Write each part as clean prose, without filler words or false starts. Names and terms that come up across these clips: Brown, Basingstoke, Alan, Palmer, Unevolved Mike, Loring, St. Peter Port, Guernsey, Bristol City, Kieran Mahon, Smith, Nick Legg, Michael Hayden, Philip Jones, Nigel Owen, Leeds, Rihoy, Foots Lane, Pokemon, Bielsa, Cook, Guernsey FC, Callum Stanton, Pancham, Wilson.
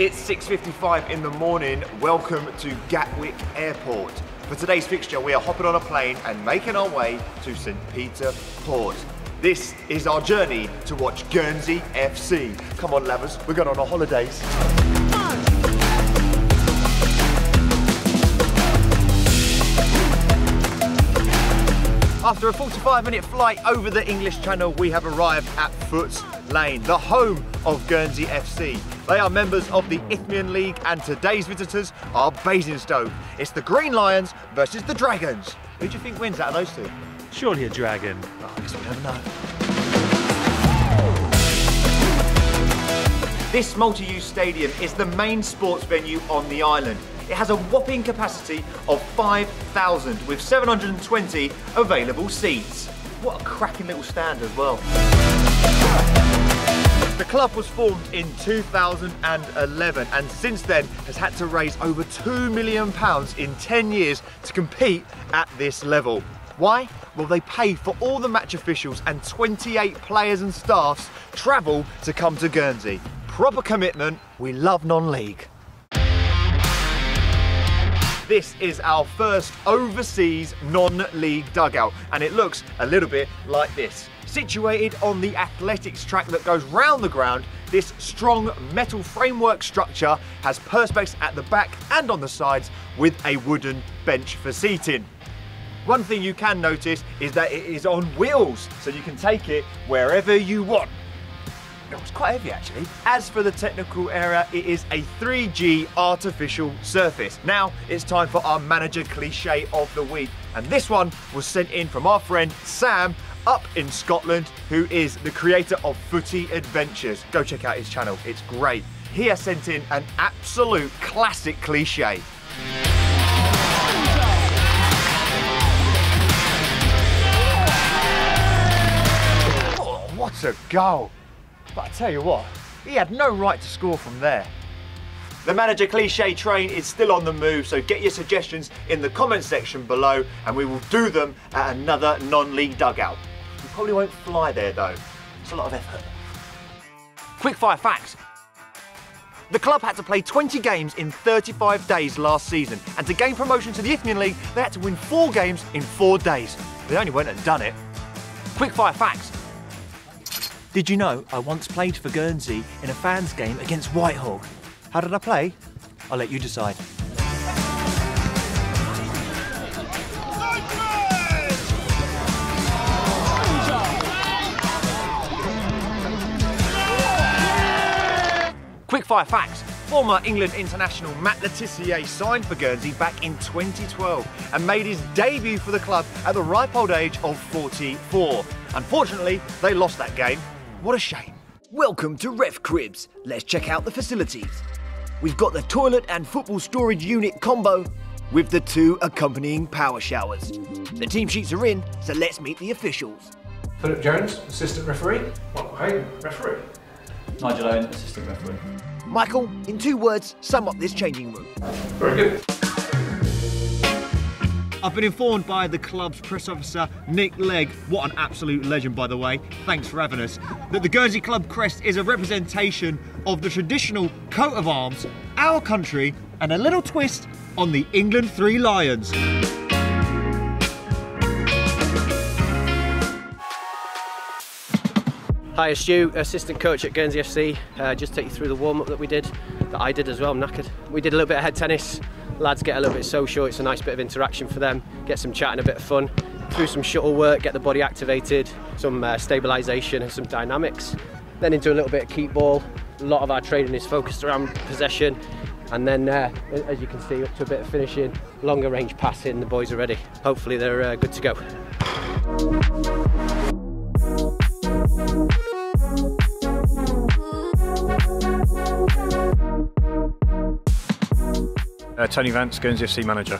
It's 6:55 in the morning. Welcome to Gatwick Airport. For today's fixture, we are hopping on a plane and making our way to St. Peter Port. This is our journey to watch Guernsey FC. Come on, lovers, we're going on our holidays. After a 45-minute flight over the English Channel, we have arrived at Foots Lane, the home of Guernsey FC. They are members of the Isthmian League, and today's visitors are Basingstoke. It's the Green Lions versus the Dragons. Who do you think wins out of those two? Surely a Dragon. Oh, I guess we never know. This multi-use stadium is the main sports venue on the island. It has a whopping capacity of 5,000 with 720 available seats. What a cracking little stand as well. The club was formed in 2011 and since then has had to raise over £2 million in 10 years to compete at this level. Why? Well, they pay for all the match officials and 28 players and staffs travel to come to Guernsey. Proper commitment. We love non-league. This is our first overseas non-league dugout, and it looks a little bit like this. Situated on the athletics track that goes round the ground, this strong metal framework structure has perspex at the back and on the sides with a wooden bench for seating. One thing you can notice is that it is on wheels, so you can take it wherever you want. It was quite heavy actually. As for the technical area, it is a 3G artificial surface. Now it's time for our manager cliche of the week. And this one was sent in from our friend Sam up in Scotland, who is the creator of Footy Adventures. Go check out his channel, it's great. He has sent in an absolute classic cliche. Oh, what a goal. But I tell you what, he had no right to score from there. The manager cliche train is still on the move, so get your suggestions in the comments section below and we will do them at another non-league dugout. You probably won't fly there though. It's a lot of effort. Quickfire facts. The club had to play 20 games in 35 days last season, and to gain promotion to the Isthmian League, they had to win 4 games in 4 days. They only went and done it. Quickfire facts. Did you know I once played for Guernsey in a fans game against Whitehawk? How did I play? I'll let you decide. Quickfire facts. Former England international Matt Letissier signed for Guernsey back in 2012 and made his debut for the club at the ripe old age of 44. Unfortunately, they lost that game. What a shame. Welcome to Ref Cribs. Let's check out the facilities. We've got the toilet and football storage unit combo with the 2 accompanying power showers. The team sheets are in, so let's meet the officials. Philip Jones, assistant referee. Michael Hayden, referee. Nigel Owen, assistant referee. Michael, in 2 words, sum up this changing room. Very good. I've been informed by the club's press officer, Nick Legg, what an absolute legend by the way, thanks for having us, that the Guernsey Club crest is a representation of the traditional coat of arms, our country, and a little twist on the England 3 Lions. Hi, Stu, assistant coach at Guernsey FC. Just take you through the warm-up that we did, that I did as well, I'm knackered. We did a little bit of head tennis. Lads get a little bit social, it's a nice bit of interaction for them, get some chat and a bit of fun. Do some shuttle work, get the body activated, some stabilisation and some dynamics. Then into a little bit of keep ball. A lot of our training is focused around possession. And then, as you can see, up to a bit of finishing, longer range passing, the boys are ready. Hopefully they're good to go. Tony Vance, Guernsey FC manager.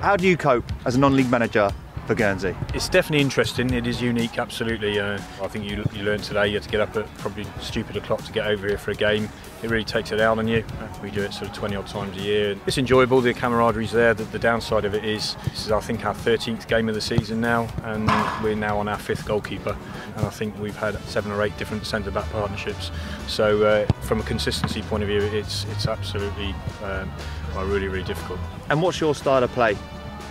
How do you cope as a non-league manager for Guernsey? It's definitely interesting. It is unique, absolutely. I think you learn today you have to get up at probably stupid o'clock to get over here for a game. It really takes it out on you. We do it sort of 20 odd times a year. It's enjoyable, the camaraderie's there. The downside of it is, this is I think our 13th game of the season now, and we're now on our 5th goalkeeper, and I think we've had 7 or 8 different centre-back partnerships. So from a consistency point of view, it's absolutely really difficult. And what's your style of play?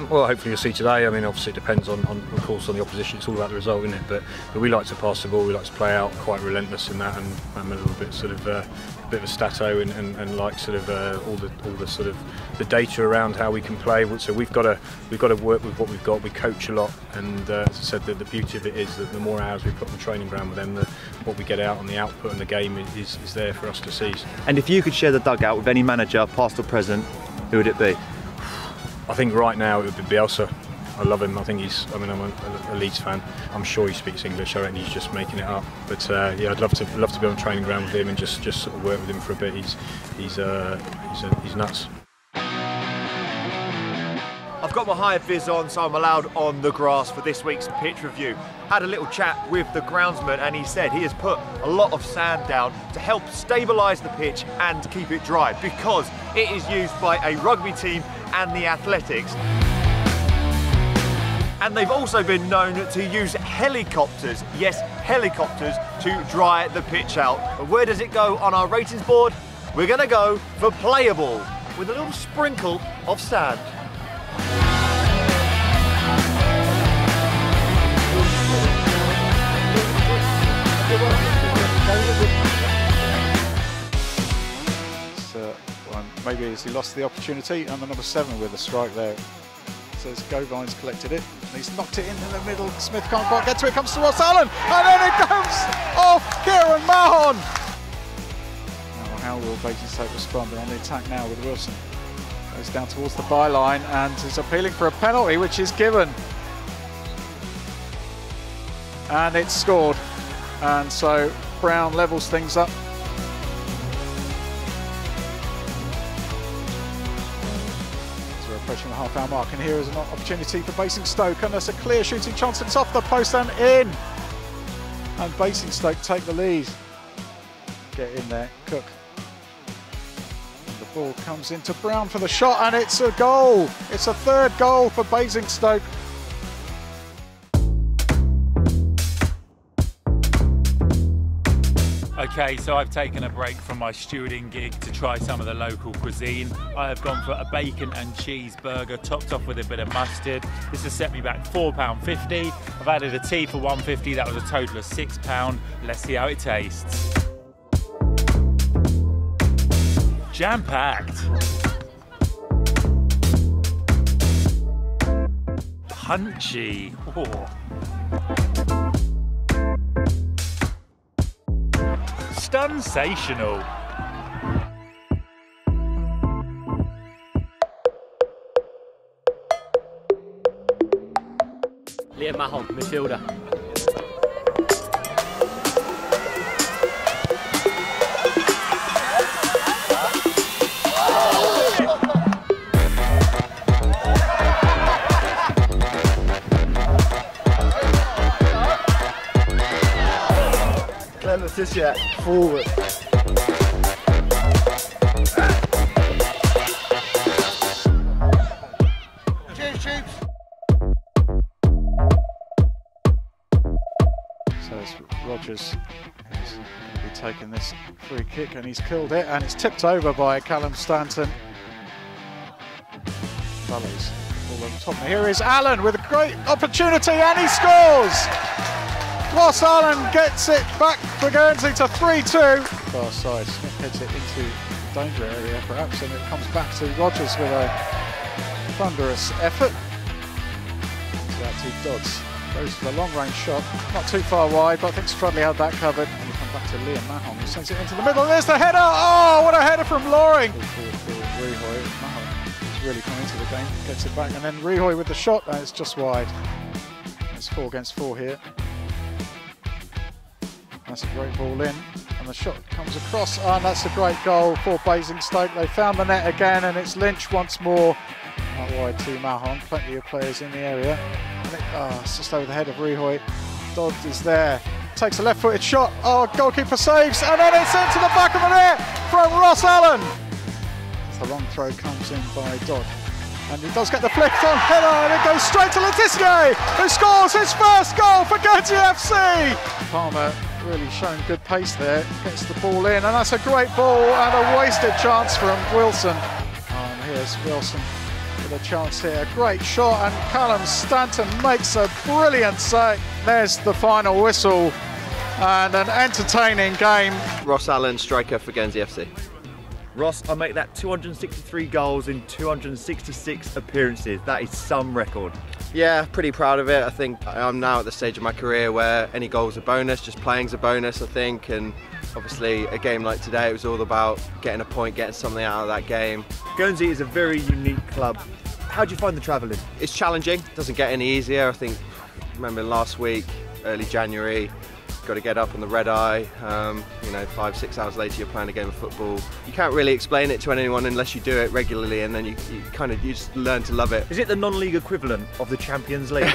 Well, hopefully you'll see today. I mean, obviously it depends on the opposition. It's all about the result, isn't it? But we like to pass the ball. We like to play out, quite relentless in that, and I'm a little bit sort of a bit of a stato and like sort of all the sort of the data around how we can play. So we've got to work with what we've got. We coach a lot, and as I said, the beauty of it is that the more hours we put on the training ground with them, what we get out on the output and the game is there for us to seize. And if you could share the dugout with any manager, past or present, who would it be? I think right now it would be Bielsa. I love him. I think I'm a Leeds fan. I'm sure he speaks English. I reckon he's just making it up. But yeah, I'd love to be on the training ground with him and just sort of work with him for a bit. He's nuts. I've got my high vis on, so I'm allowed on the grass for this week's pitch review. Had a little chat with the groundsman, and he said he has put a lot of sand down to help stabilise the pitch and keep it dry, because it is used by a rugby team and the athletics. And they've also been known to use helicopters, yes, helicopters, to dry the pitch out. But where does it go on our ratings board? We're gonna go for playable, with a little sprinkle of sand. So, well, maybe he lost the opportunity, and the number 7 with a strike there. Says Govine's collected it, and he's knocked it in the middle. Smith can't quite get to it. Comes to Ross Allen, and then it goes off Kieran Mahon. Now, how will Basingstoke respond? They're on the attack now with Wilson. Goes down towards the byline and is appealing for a penalty, which is given, and it's scored. And so Brown levels things up. So we're approaching the half-hour mark, and here is an opportunity for Basingstoke, and that's a clear shooting chance. It's off the post and in. And Basingstoke take the lead. Get in there, Cook. And the ball comes into Brown for the shot, and it's a goal. It's a 3rd goal for Basingstoke. Okay, so I've taken a break from my stewarding gig to try some of the local cuisine. I have gone for a bacon and cheese burger, topped off with a bit of mustard. This has set me back £4.50. I've added a tea for £1.50, that was a total of £6. Let's see how it tastes. Jam-packed. 100. Sensational. Liam Mahon, midfielder. Callum Stanton, forward. Rodgers has taken this free kick, and he's killed it, and it's tipped over by Callum Stanton. Valleys all on top. Here is Alan with a great opportunity, and he scores! Ross Allen gets it back for Guernsey to 3-2. Far side, Smith heads it into the danger area perhaps, and it comes back to Rodgers with a thunderous effort. So out to Dodd. Goes for the long-range shot, not too far wide, but I think Stroudly had that covered. And we come back to Liam Mahon, who sends it into the middle, and there's the header! Oh, what a header from Loring! Rihoy, Mahon has really come into the game, gets it back, and then Rihoy with the shot, and it's just wide. It's 4 against 4 here. That's a great ball in, and the shot comes across, and that's a great goal for Basingstoke. They found the net again, and it's Lynch once more. Out wide to Mahon, plenty of players in the area. It's just over the head of Rihoy. Dodd is there. Takes a left-footed shot. Oh, goalkeeper saves, and then it's into the back of the net from Ross Allen. The long throw comes in by Dodd, and he does get the flick on header, and it goes straight to Letissier, who scores his first goal for Guernsey FC. Palmer really showing good pace there. Gets the ball in, and that's a great ball and a wasted chance from Wilson. And here's Wilson with a chance here. Great shot, and Callum Stanton makes a brilliant save. There's the final whistle, and an entertaining game. Ross Allen, striker for Guernsey FC. Ross, I make that 263 goals in 266 appearances. That is some record. Yeah, pretty proud of it. I think I'm now at the stage of my career where any goal's a bonus, just playing's a bonus, I think. And obviously, a game like today, it was all about getting a point, getting something out of that game. Guernsey is a very unique club. How do you find the travelling? It's challenging. It doesn't get any easier. I think, remember last week, early January, got to get up on the red eye, you know, 5-6 hours later you're playing a game of football. You can't really explain it to anyone unless you do it regularly, and then you just learn to love it. Is it the non-league equivalent of the Champions League?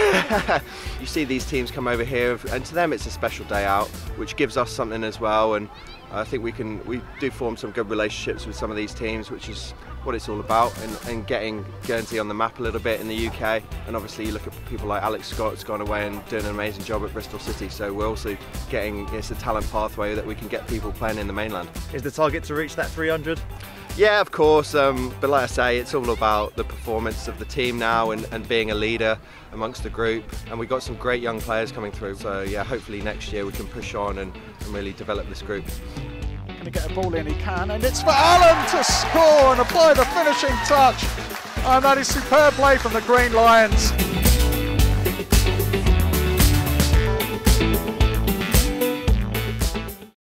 You see these teams come over here, and to them it's a special day out, which gives us something as well, and I think we do form some good relationships with some of these teams, which is what it's all about, and getting Guernsey on the map a little bit in the UK. And obviously you look at people like Alex Scott's gone away and doing an amazing job at Bristol City, so we're also getting, it's a talent pathway that we can get people playing in the mainland. Is the target to reach that 300? Yeah, of course, but like I say, it's all about the performance of the team now, and being a leader amongst the group, and we've got some great young players coming through, so yeah, hopefully next year we can push on and really develop this group. Going to get a ball in, he can, and it's for Alan to score and apply the finishing touch, and that is superb play from the Green Lions.